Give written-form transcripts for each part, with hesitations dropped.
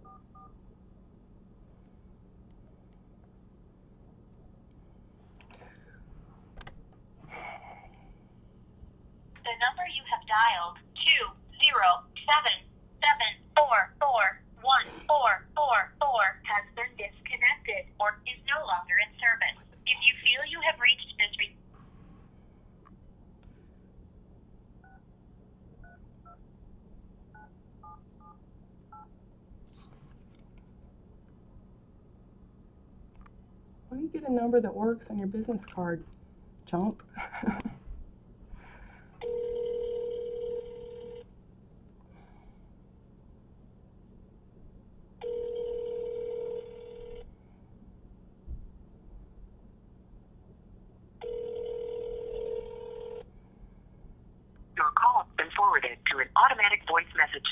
The number you have dialed, 207744144, has been disconnected or is no longer in service. If you feel you have reached this Well, you get a number that works on your business card, chump.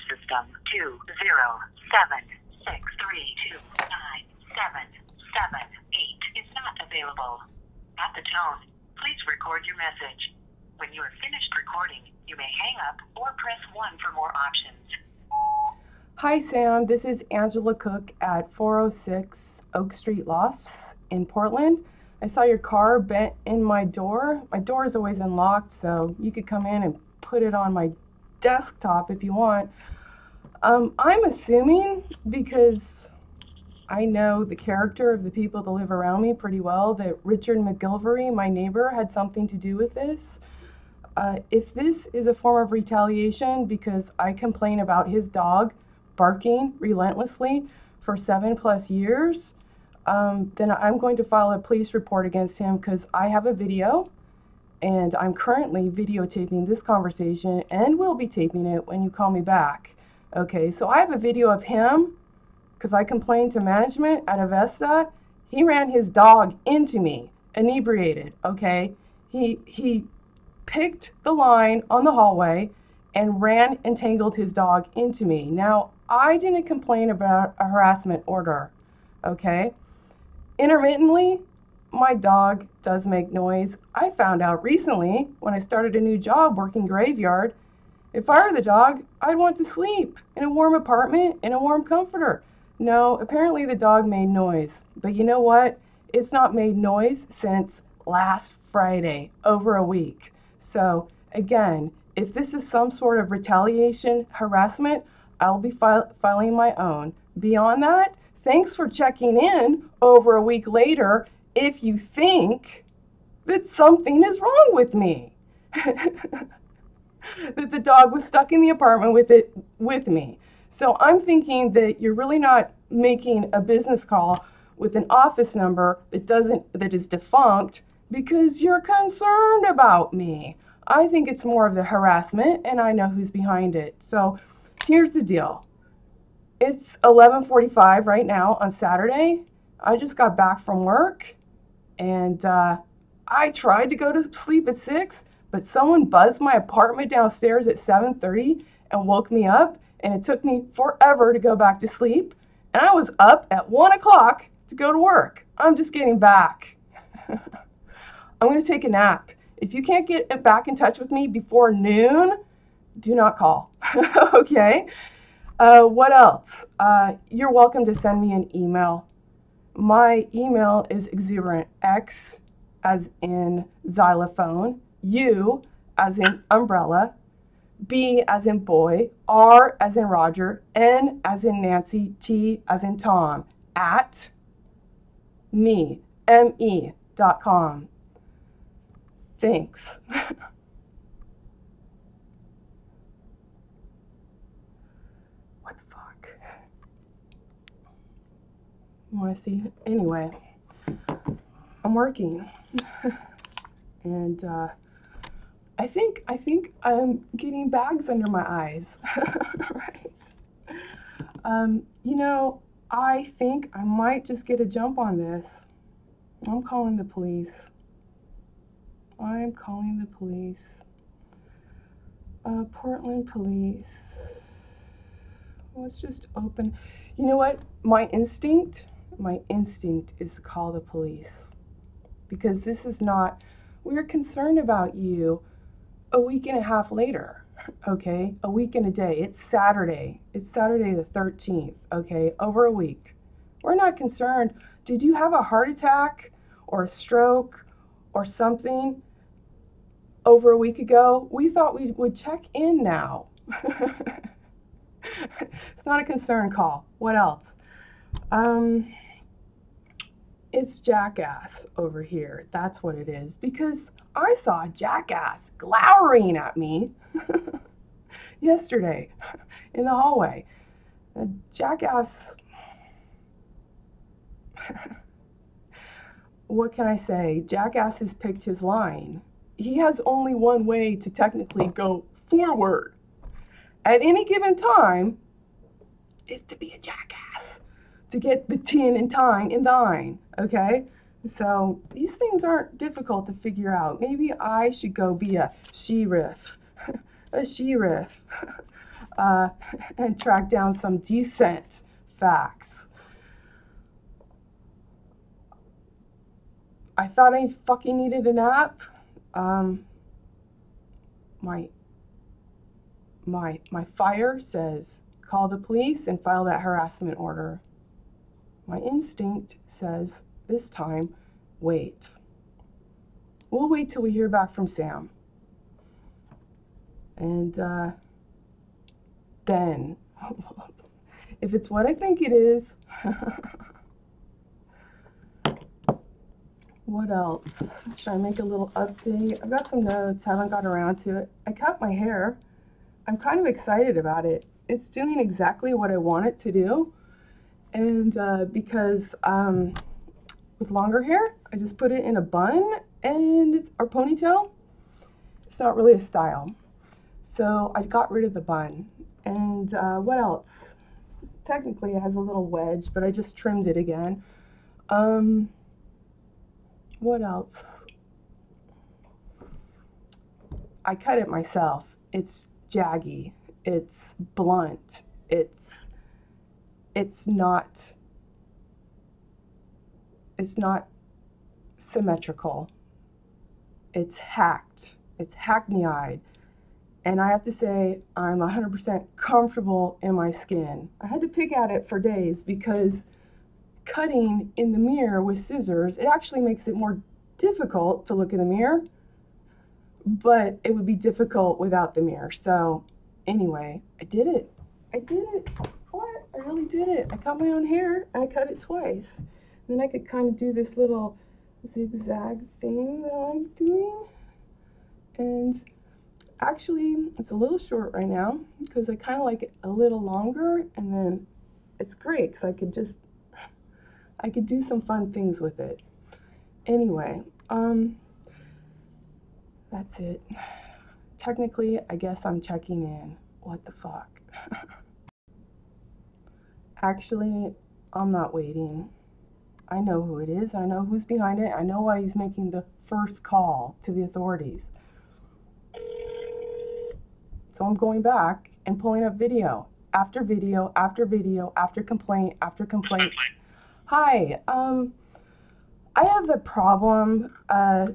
System 20763297778 is not available. At the tone, please record your message. When you are finished recording, you may hang up or press 1 for more options. Hi Sam, this is Angela Cook at 406 Oak Street Lofts in Portland. I saw your car bent in my door. My door is always unlocked, so you could come in and put it on my desktop if you want. I'm assuming, because I know the character of the people that live around me pretty well, that Richard McGilvery, my neighbor, had something to do with this. If this is a form of retaliation because I complain about his dog barking relentlessly for 7+ years, then I'm going to file a police report against him, because I have a video. And I'm currently videotaping this conversation and will be taping it when you call me back. Okay, so I have a video of him because I complained to management at Avesta. He ran his dog into me, inebriated, okay? He picked the line on the hallway and ran and tangled his dog into me. Now, I didn't complain about a harassment order, okay? Intermittently, my dog does make noise. I found out recently when I started a new job working graveyard, if I were the dog, I'd want to sleep in a warm apartment in a warm comforter. No, apparently the dog made noise. But you know what? It's not made noise since last Friday, over a week. So again, if this is some sort of retaliation harassment, I'll be filing my own. Beyond that, thanks for checking in over a week later if you think that something is wrong with me, that the dog was stuck in the apartment with me. So I'm thinking that you're really not making a business call with an office number that is defunct because you're concerned about me. I think it's more of the harassment, and I know who's behind it. So here's the deal. It's 11:45 right now on Saturday. I just got back from work. And I tried to go to sleep at 6, but someone buzzed my apartment downstairs at 7:30 and woke me up, and it took me forever to go back to sleep. And I was up at 1 o'clock to go to work. I'm just getting back. I'm going to take a nap. If you can't get back in touch with me before noon, do not call. Okay? What else? You're welcome to send me an email. My email is exuberant, X as in xylophone, U as in umbrella, B as in boy, R as in Roger, N as in Nancy, T as in Tom, at me.com. Thanks. You want to see? Anyway, I'm working, and I think I'm getting bags under my eyes. Right? You know, I think I might just get a jump on this. I'm calling the police. I'm calling the police. Portland police. Let's just open. You know what? My instinct is to call the police, because this is not, we're concerned about you a week and a half later. okay? A week and a day. It's Saturday. It's Saturday the 13th, okay? Over a week. We're not concerned. Did you have a heart attack or a stroke or something over a week ago? We thought we would check in now. It's not a concern call. What else? It's jackass over here. That's what it is. Because I saw a jackass glowering at me yesterday in the hallway. A jackass. What can I say? Jackass has picked his line. He has only one way to technically go forward at any given time, is to be a jackass, to get the tin and tine and thine, okay? So these things aren't difficult to figure out. Maybe I should go be a sheriff, and track down some decent facts. I thought I fucking needed a nap. My fire says call the police and file that harassment order. My instinct says this time wait. We'll wait till we hear back from Sam. And then if it's what I think it is. What else? Should I make a little update? I've got some notes, haven't got around to it. I cut my hair. I'm kind of excited about it. It's doing exactly what I want it to do. And because with longer hair, I just put it in a bun and it's our ponytail. It's not really a style. So I got rid of the bun. And what else? Technically it has a little wedge, but I just trimmed it again. What else? I cut it myself. It's jaggy. It's blunt. It's not symmetrical. It's hacked. It's hackneyed. And I have to say I'm 100% comfortable in my skin. I had to pick at it for days because cutting in the mirror with scissors, it actually makes it more difficult to look in the mirror, but it would be difficult without the mirror. So anyway, I did it. What? I really did it. I cut my own hair and I cut it twice. And then I could kind of do this little zigzag thing that I'm doing. And actually it's a little short right now because I kind of like it a little longer, and then it's great because I could do some fun things with it. Anyway, that's it. Technically, I guess I'm checking in. What the fuck? Actually, I'm not waiting. I know who it is. I know who's behind it. I know why he's making the first call to the authorities. So I'm going back and pulling up video after video after video after complaint after complaint. Hi, I have a problem, okay.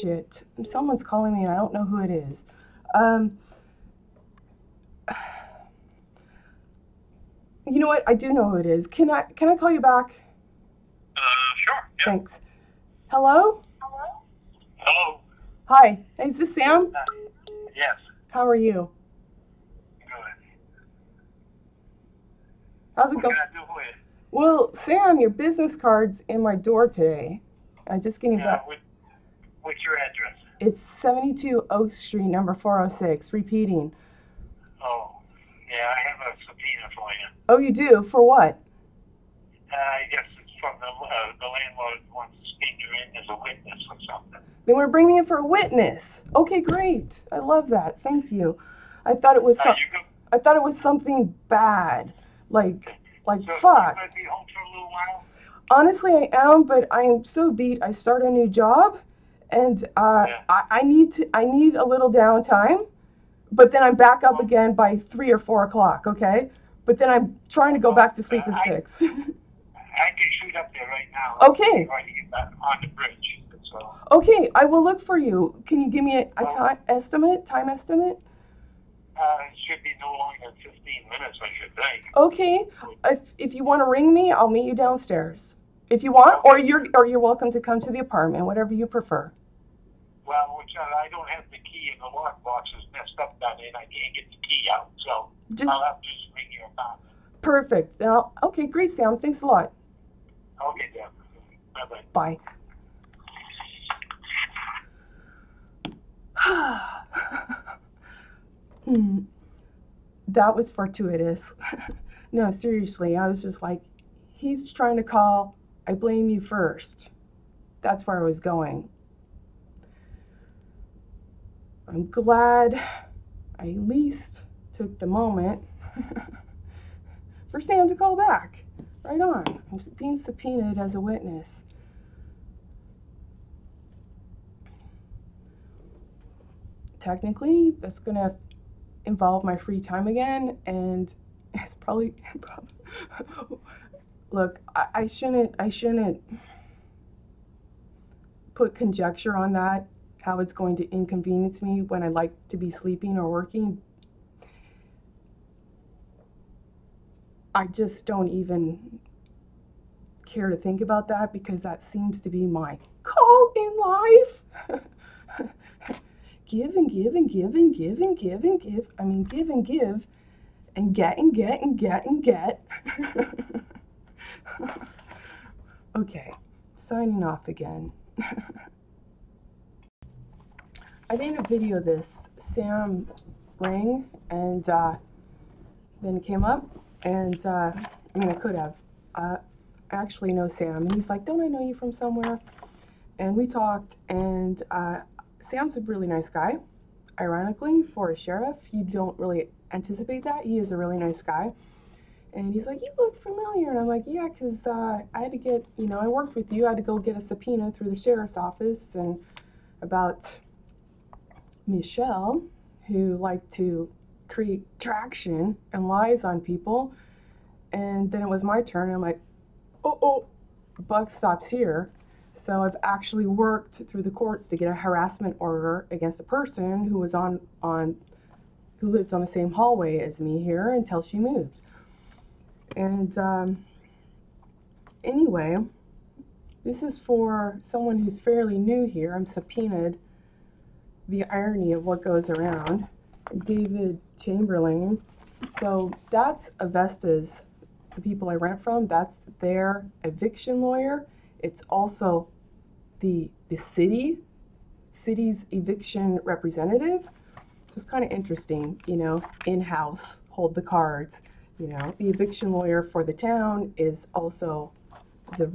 Shit, someone's calling me and I don't know who it is. You know what, I do know who it is. Can I call you back? Sure, yeah. Thanks. Hello? Hello? Hi, is this Sam? Yes. How are you? How's it going? Well, Sam, your business card's in my door today. I just getting back. What's your address? It's 72 Oak Street, number 406. Repeating. Oh, yeah, I have a subpoena for you. Oh, you do? For what? Yes, it's from the landlord wants to speak you in as a witness or something. They want to bring me in for a witness. Okay, great. I love that. Thank you. I thought it was. I thought it was something bad. Like, so fuck. You might be home for a little while? Honestly, I am, but I am so beat. I start a new job, and yeah. I need a little downtime, but then I'm back up again by 3 or 4 o'clock. Okay, but then I'm trying to go back to sleep at 6. I can shoot up there right now. Okay. Right on the bridge. It's So. Okay, I will look for you. Can you give me a time estimate? It should be no longer than 15 minutes, I should think. Okay. If you want to ring me, I'll meet you downstairs. If you want, or you're welcome to come to the apartment, whatever you prefer. Well, I don't have the key, and the lockbox is messed up that day, and I can't get the key out, so I'll have to just ring your apartment. Perfect. And okay, great, Sam. Thanks a lot. Okay, Deb. Bye-bye. Bye. That was fortuitous. No, seriously, I was just like, he's trying to call, I blame you first. That's where I was going. I'm glad I at least took the moment for Sam to call back. Right on. I'm being subpoenaed as a witness. Technically, that's going to involve my free time again, and it's probably... Look, I shouldn't put conjecture on that, how it's going to inconvenience me when I like to be sleeping or working. I just don't even care to think about that, because that seems to be my call in life. Give and give and give and give and give and give. I mean, give and give and get and get and get and get. Okay, signing off again. I made a video of this. Sam rang, and then it came up, and I mean, I could have. I actually know Sam, and he's like, don't I know you from somewhere? And we talked, and Sam's a really nice guy. Ironically, for a sheriff, you don't really anticipate that. He is a really nice guy. And he's like, you look familiar. And I'm like, yeah, because I had to get, you know, I worked with you. I had to go get a subpoena through the sheriff's office and about Michelle, who liked to create traction and lies on people. And then it was my turn. And I'm like, oh, buck stops here. So I've actually worked through the courts to get a harassment order against a person who was who lived on the same hallway as me here until she moved. And anyway, this is for someone who's fairly new here. I'm subpoenaed. The irony of what goes around. David Chamberlain. So that's Avesta's, the people I rent from, that's their eviction lawyer. It's also the city's eviction representative. So it's kind of interesting, you know, in-house, hold the cards. You know, the eviction lawyer for the town is also the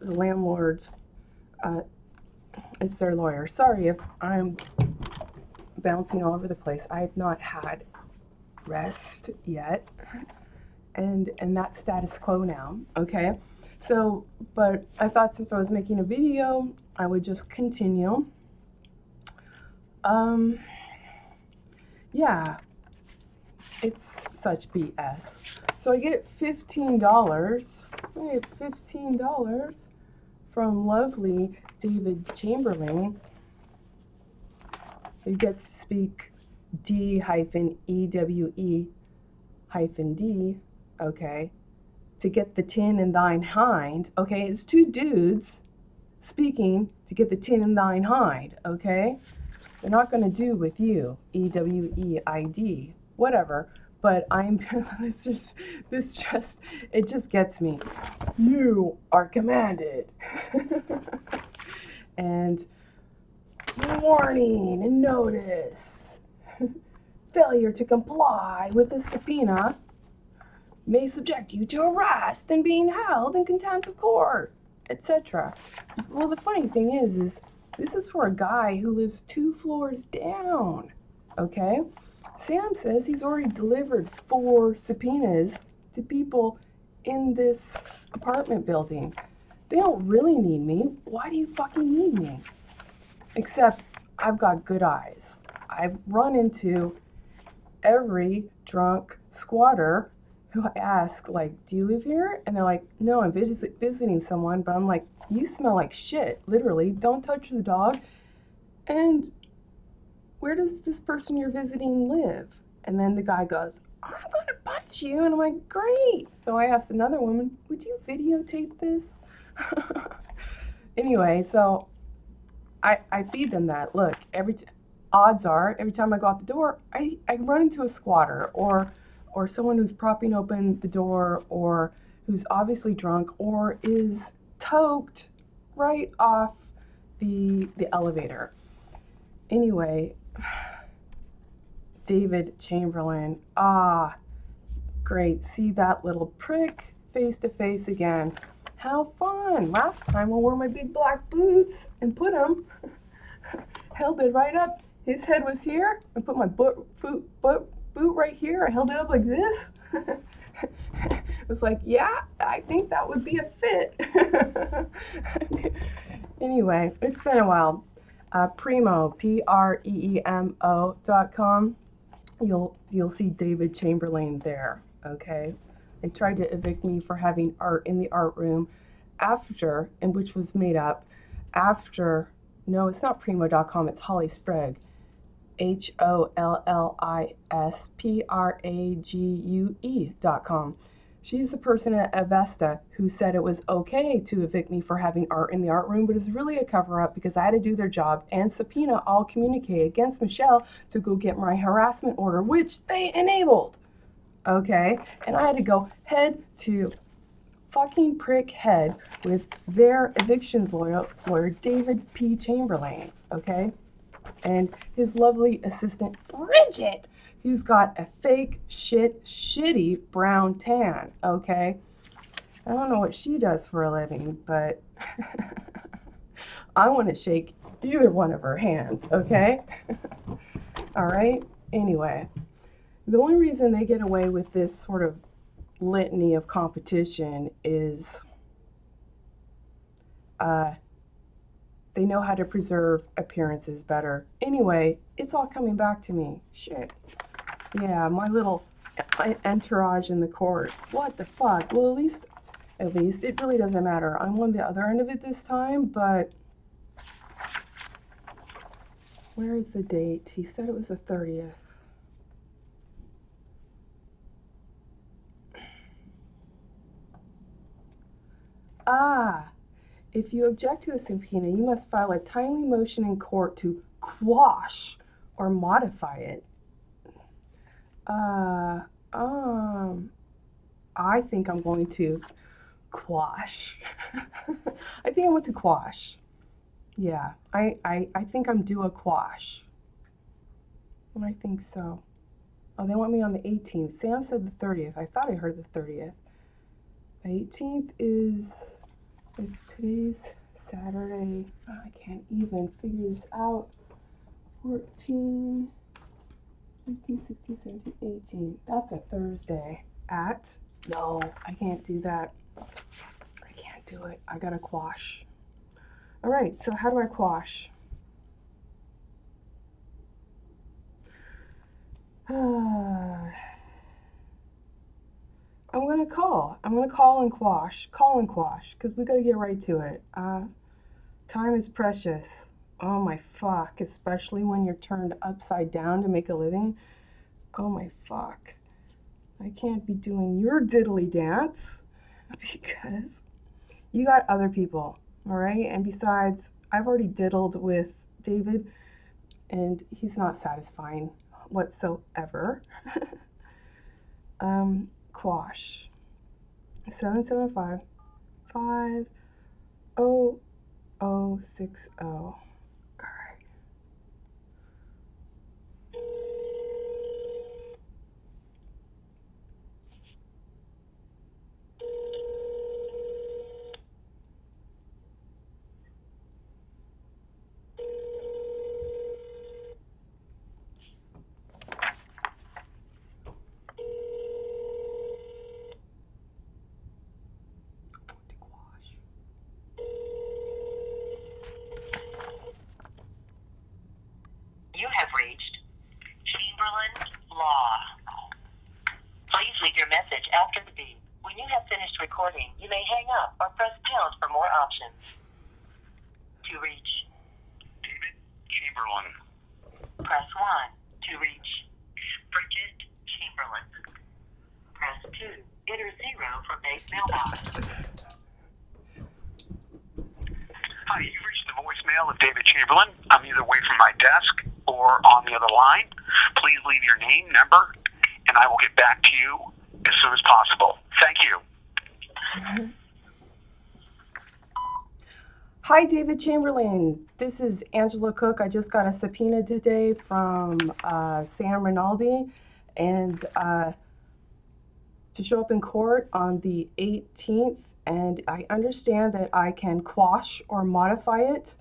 landlord. It's their lawyer. Sorry if I'm bouncing all over the place. I have not had rest yet, and that's status quo now. Okay, so but I thought since I was making a video, I would just continue. Yeah. It's such BS. So I get $15. I get $15 from lovely David Chamberlain, who gets to speak D-EWE-D. Okay, to get the tin in thine hind. Okay, it's two dudes speaking to get the tin in thine hind. Okay, they're not going to do with you E-W-E-I-D. Whatever, but I'm it just gets me. You are commanded. And warning and notice. Failure to comply with the subpoena may subject you to arrest and being held in contempt of court, etc. Well, the funny thing is this is for a guy who lives 2 floors down. Okay? Sam says he's already delivered 4 subpoenas to people in this apartment building. They don't really need me. Why do you fucking need me? Except I've got good eyes. I've run into every drunk squatter who I ask, like, do you live here? And they're like, no, I'm visiting someone. But I'm like, you smell like shit, literally. Don't touch the dog. And where does this person you're visiting live? And then the guy goes, I'm going to punch you. And I'm like, great. So I asked another woman, would you videotape this? Anyway, so I feed them that. Look, odds are every time I go out the door, I run into a squatter or someone who's propping open the door or who's obviously drunk or is toked right off the elevator. Anyway, David Chamberlain, great. See that little prick face to face again. How fun. Last time I wore my big black boots and put them, held it right up. His head was here. I put my boot right here. I held it up like this. It was like, yeah, I think that would be a fit. Anyway, it's been a while. Premo, Premo.com. You'll see David Chamberlain there. Okay. They tried to evict me for having art in the art room after, and which was made up after. No, it's not Premo.com. It's Holly Sprague. HOLLISPRAGUE.com. She's the person at Avesta who said it was okay to evict me for having art in the art room, but it's really a cover-up because I had to do their job and subpoena all communique against Michelle to go get my harassment order, which they enabled. Okay? And I had to go head to fucking prick head with their evictions lawyer David P. Chamberlain, okay, and his lovely assistant Bridget, who's got a fake shitty brown tan, okay. I don't know what she does for a living, but I want to shake either one of her hands, okay. All right. Anyway, the only reason they get away with this sort of litany of competition is they know how to preserve appearances better. Anyway, it's all coming back to me. Shit. Yeah, my little entourage in the court. What the fuck? Well, at least it really doesn't matter. I'm on the other end of it this time, but where is the date? He said it was the 30th. If you object to the subpoena, you must file a timely motion in court to quash or modify it. I think I'm going to quash. I think I want to quash. Yeah, I think I'm due a quash. I think so. Oh, they want me on the 18th. Sam said the 30th. I thought I heard the 30th. 18th is today's Saturday. Oh, I can't even figure this out. 14, 15, 16, 17, 18. That's a Thursday. No, I can't do that. I can't do it. I gotta quash. All right, so how do I quash? I'm going to call and quash. Call and quash. Because we got to get right to it. Time is precious. Oh my fuck. Especially when you're turned upside down to make a living. Oh my fuck. I can't be doing your diddly dance. Because you got other people. Alright? And besides, I've already diddled with David. And he's not satisfying whatsoever. Quash. 775-50060. All right. recording, you may hang up or press pound for more options. To reach David Chamberlain, press 1. To reach Bridget Chamberlain, press 2. Enter 0 from base mailbox. Hi, you've reached the voicemail of David Chamberlain. I'm either away from my desk or on the other line. Please leave your name, number, and I will get back to you as soon as possible. Thank you. Hi, David Chamberlain. This is Angela Cook. I just got a subpoena today from Sam Rinaldi, and to show up in court on the 18th, and I understand that I can quash or modify it.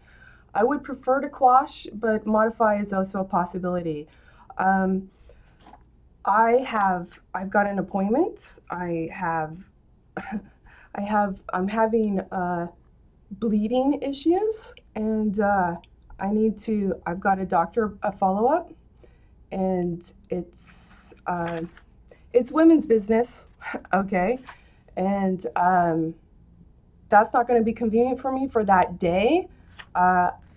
I would prefer to quash, but modify is also a possibility. I've got an appointment. I'm having bleeding issues, and I've got a follow-up, and it's women's business, okay, and that's not going to be convenient for me for that day.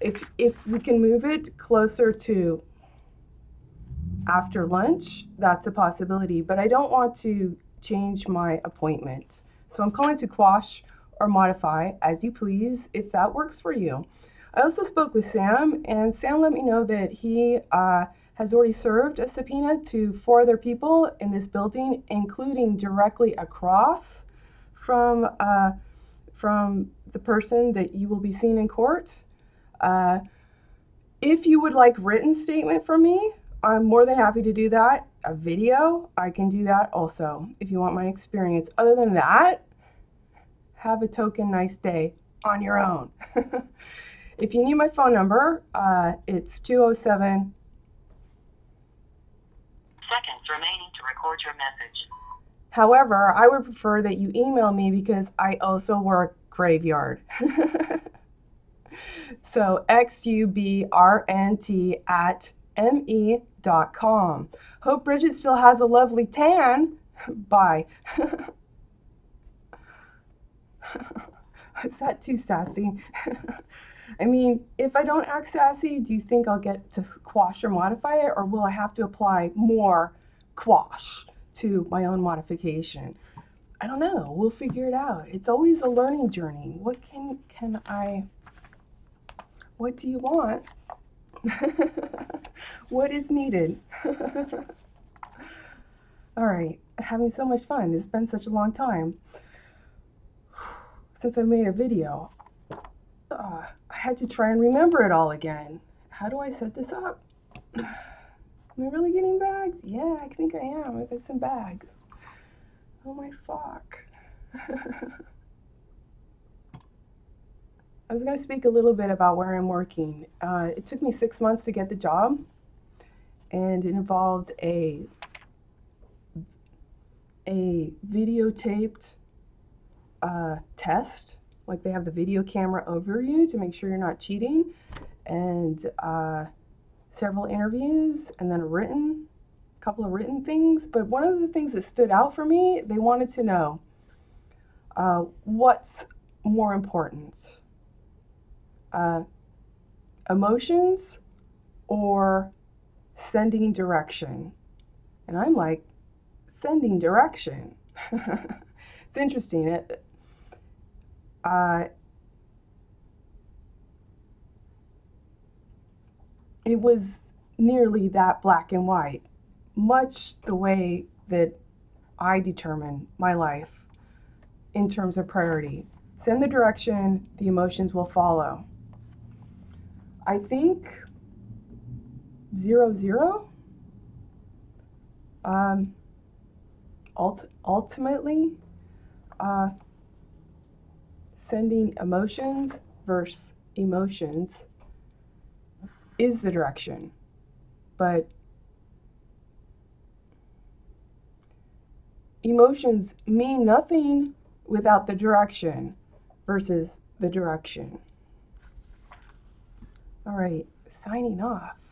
If we can move it closer to after lunch, that's a possibility, but I don't want to change my appointment. So I'm calling to quash or modify as you please, if that works for you. I also spoke with Sam, and Sam let me know that he has already served a subpoena to 4 other people in this building, including directly across from the person that you will be seeing in court. If you would like written statement from me, I'm more than happy to do that. A video, I can do that also if you want my experience. Other than that, have a token nice day on your own. If you need my phone number, it's 207. Seconds remaining to record your message. However, I would prefer that you email me because I also work graveyard. So xubrnt@me.com. Hope Bridget still has a lovely tan. Bye. Is that too sassy? I mean, if I don't act sassy, do you think I'll get to quash or modify it, or will I have to apply more quash to my own modification? I don't know. We'll figure it out. It's always a learning journey. What what do you want? What is needed? All right. Having so much fun. It's been such a long time since I made a video. I had to try and remember it all again. How do I set this up? Am I really getting bags? Yeah, I think I am. I got some bags. Oh my fuck. I was going to speak a little bit about where I'm working. It took me 6 months to get the job, and it involved a videotaped test. Like, they have the video camera over you to make sure you're not cheating, and several interviews, and then a couple of written things. But one of the things that stood out for me, they wanted to know what's more important, emotions or sending direction. And I'm like, sending direction. It's interesting. It was nearly that black and white, much the way that I determine my life in terms of priority. Send the direction, the emotions will follow. I think 0-0 ultimately sending emotions versus emotions is the direction, but emotions mean nothing without the direction versus the direction. All right, signing off.